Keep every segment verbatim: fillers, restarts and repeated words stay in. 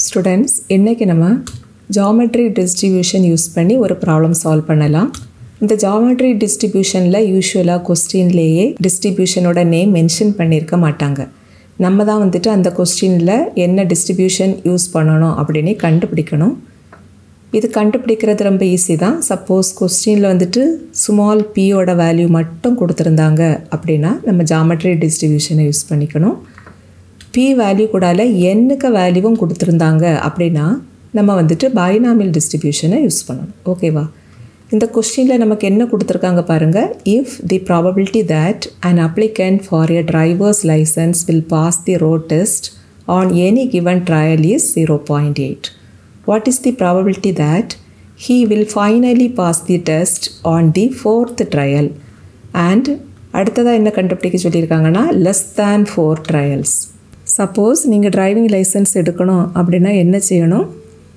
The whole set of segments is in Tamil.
Students, இன்னைக்கு நம்ம geometry distribution யூஸ் பண்ணி ஒரு problem solve பண்ணலாம். இந்த geometry distributionல usually questionலயே distributionோட name mention பண்ணிருக்க மாட்டாங்க. நம்ம தான் வந்துட்டு அந்த questionல என்ன distribution யூஸ் பண்ணனும் அப்படினே கண்டுபிடிக்கணும். இது கண்டுபிடிக்கிறது ரொம்ப ஈஸி தான். சப்போஸ் questionல வந்துட்டு small p ஓட value மட்டும் கொடுத்திருந்தாங்க அப்படினா நம்ம geometry distributionஐ யூஸ் பண்ணிக்கணும். P value கூடால n க்கு வேல்யூவும் கொடுத்திருந்தாங்க அப்படினா நம்ம வந்துட்டு binomial distribution-ஐ யூஸ் பண்ணணும். ஓகேவா? இந்த क्वेश्चनல நமக்கு என்ன கொடுத்திருக்காங்க பாருங்க. If the probability that an applicant for a driver's license will pass the road test on any given trial is zero point eight, what is the probability that he will finally pass the test on the fourth trial? And அடுத்ததா என்ன கண்டுபிடிக்க சொல்லிருக்காங்கன்னா less than four trials. Suppose you have a driving license, what do you do?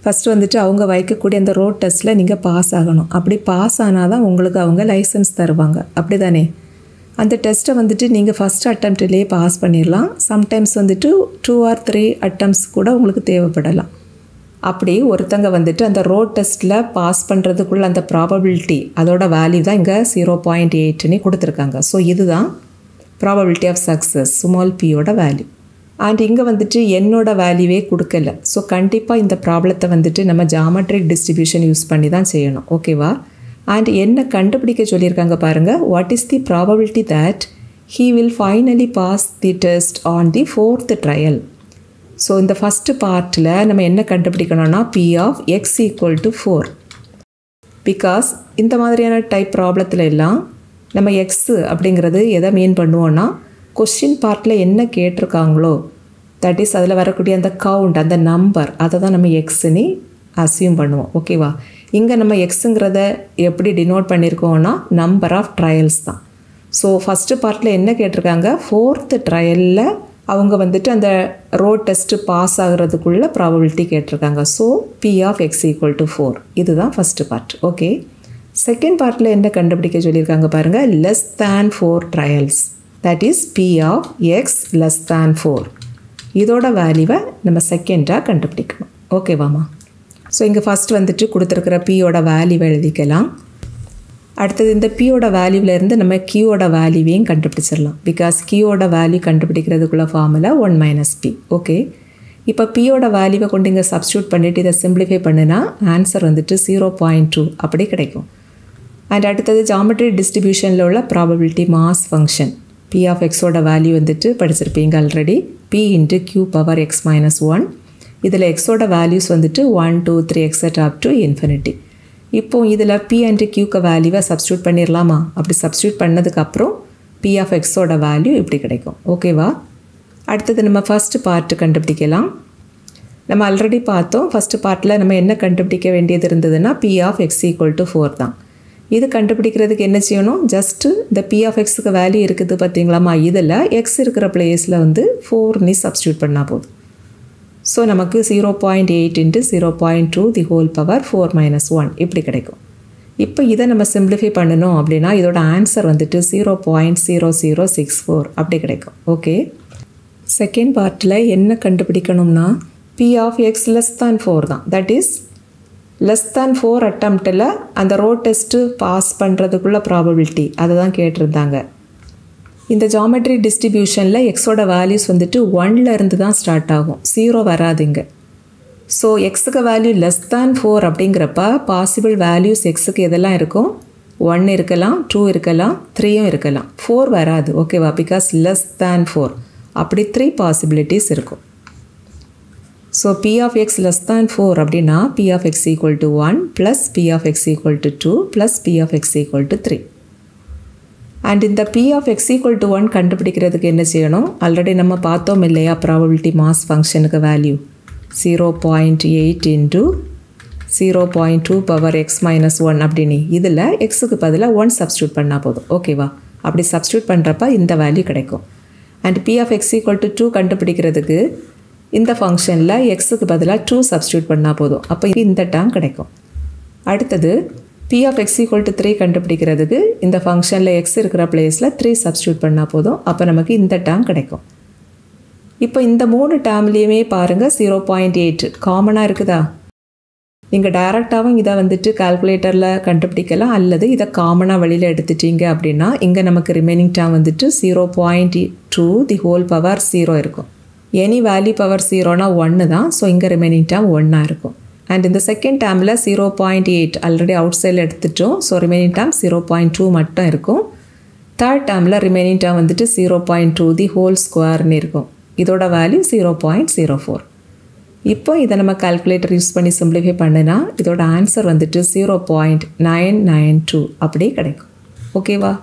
First, you have to pass the road test. If you pass the license, you will pass the test. You will pass the first attempt. Sometimes, you will have two or three attempts. If you pass the road test, you will pass the probability. The value is zero point eight. So, this is the probability of success, small p value. And இங்க வந்துட்டு n ஓட வேல்யூவே கொடுக்கல சோ கண்டிப்பா இந்த ப்ராப்ளத்தை வந்துட்டு நம்ம ஜியோமெட்ரிக் டிஸ்ட்ரிபியூஷன் யூஸ் பண்ணி தான் செய்யணும் ஓகேவா and என்ன கண்டுபிடிக்க சொல்லிருக்காங்க பாருங்க what is the probability that he will finally pass the test on the fourth trial so in the first partல நம்ம என்ன கண்டுபிடிக்கணும்னா p of x equal to four because இந்த மாதிரியான டைப் ப்ராப்ளத்துல எல்லாம் நம்ம x அப்படிங்கறது எதை மீன் பண்ணுவோம்னா question part la enna ketirukangalo that is adula varakudi and the count and the number adha nama x ni assume pannuvom okay va inga nama x ngrada eppadi denote pannirukona number of trials da so first part la enna ketirukanga fourth trial la avanga vandittu and the road test pass aagradhukulla probability ketirukanga so p of x equal to four idu da first part okay second part la enna kandupidikka sollirukanga parunga less than four trials that is p of x less than four. இதோட வேல்யூவை நம்ம செகண்டா கண்டுபிடிக்கணும். ஓகேவாமா? சோ இங்க ஃபர்ஸ்ட் வந்துட்டு கொடுத்திருக்கிற p ஓட வேல்யூவை எழுதிக்கலாம். அடுத்து இந்த p ஓட வேல்யூல இருந்து நம்ம q ஓட வேல்யூவையும் கண்டுபிடிச்சிரலாம். because q ஓட வேல்யூ கண்டுபிடிக்கிறதுக்குள்ள formula one minus p. Okay. இப்போ p ஓட வேல்யூவை கொண்டு இங்க சப்ஸ்டிட்யூட் பண்ணிட்டு இத சிம்பிளிஃபை பண்ணினா ஆன்சர் வந்துட்டு zero point two அப்படி கிடைக்கும். and அடுத்து ஜியோமெட்ரி டிஸ்ட்ரிபியூஷன்ல உள்ள probability mass function p of x ஓட வேல்யூ வந்துட்டு படிச்சிருப்பீங்க already p into q power x minus one இதிலே x ஓட வேல்யூஸ் வந்துட்டு one two three etc up to infinity இப்போ இதிலே p and q க்கு வேல்யூவை சப்ஸ்டிட்யூட் பண்ணிரலாமா அப்படி சப்ஸ்டிட்யூட் பண்ணதுக்கு அப்புறம் p of x ஓட வேல்யூ இப்படி கிடைக்கும் ஓகேவா அடுத்து நம்ம ஃபர்ஸ்ட் பார்ட் கண்டுபிடிக்கலாம் நம்ம ஆல்ரெடி பார்த்தோம் ஃபர்ஸ்ட் பார்ட்ல நம்ம என்ன கண்டுபிடிக்க வேண்டியது இருந்ததுன்னா p of x equal to four தான் இது கண்டுபிடிக்கிறதுக்கு என்ன செய்யணும் just the p of x க்கு வேல்யூ இருக்குது பாத்தீங்களாமா இதல x இருக்கிற பிளேஸ்ல வந்து four னி சப்ஸ்டிட்யூட் பண்ணா போதும் சோ நமக்கு zero point eight into zero point two the whole power four minus one இப்படி கிடைக்கும் இப்போ இத நம்ம சிம்பிளிஃபை பண்ணனும் அப்படினா இதோட ஆன்சர் வந்துட்டு zero point zero zero six four அப்படி கிடைக்கும் ஓகே செகண்ட் பார்ட்ல என்ன கண்டுபிடிக்கணும்னா p of x less than four தான் that is less than four attempt ல அந்த road test pass பண்றதுக்குள்ள probability அதுதான் கேட்டிருந்தாங்க இந்த geometry distributionல x ஓட values வந்துட்டு one ல இருந்து தான் ஸ்டார்ட் ஆகும் zero வராதுங்க சோ x க்கு வேல்யூ less than four அப்படிங்கறப்ப possible values x க்கு எதெல்லாம் இருக்கும் one இருக்கலாம் two இருக்கலாம் three இருக்கலாம் four வராது ஓகேவா because less than four அப்படி three possibilities இருக்கும் So, p of x less than four அப்படினா p of x equal to one plus p of x equal to two plus p of x equal to three. And இந்த p of x equal to one கண்டுபிடிக்கிறதுக்கு என்ன செய்யணும்? ஆல்ரெடி நம்ம பார்த்தோம் இல்லையா probability mass functionக்கு value zero point eight into zero point two power x minus one அப்படினி. இதில x க்கு பதிலா one substitute பண்ணா போதும். ஓகேவா? அப்படி substitute பண்றப்ப இந்த value கிடைக்கும். And p of x equal to two கண்டுபிடிக்கிறதுக்கு இந்த ஃபங்ஷன்ல x க்கு பதிலா two சப்ஸ்டிட்யூட் பண்ணா போதும் அப்ப இந்த டேர்ம் கிடைக்கும் அடுத்து p of x equal to three கண்டுபிடிக்கிறதுக்கு இந்த ஃபங்ஷன்ல x இருக்கிற பிளேஸ்ல three சப்ஸ்டிட்யூட் பண்ணா போதும் அப்ப நமக்கு இந்த டேர்ம் கிடைக்கும் இப்போ இந்த மூணு டேர்ம்லயுமே பாருங்க zero point eight காமனா இருக்குதா? நீங்க டைரக்டாவும் இத வந்துட்டு கால்குலேட்டர்ல கண்டுபிடிக்கலாம் அல்லது இத காமனா வெளியில எடுத்துட்டீங்க அப்படினா இங்க நமக்கு ரிமைனிங் டேர்ம் வந்துட்டு zero point two the whole power zero இருக்கும். Any value power zero னா one தான். So இங்க ரிமைனிங் டேர்ம் one ஆ இருக்கும். And in the second term la zero point eight already outside eduthitom, so remaining term zero point two mattum irukum. Third term la remaining term vanditu zero point two the whole square nu irukum. Idoda value zero point zero four. Ipo idha nama calculator use panni simplify pannena idoda answer vanditu zero point nine nine two appadi kedaikum. Okay va.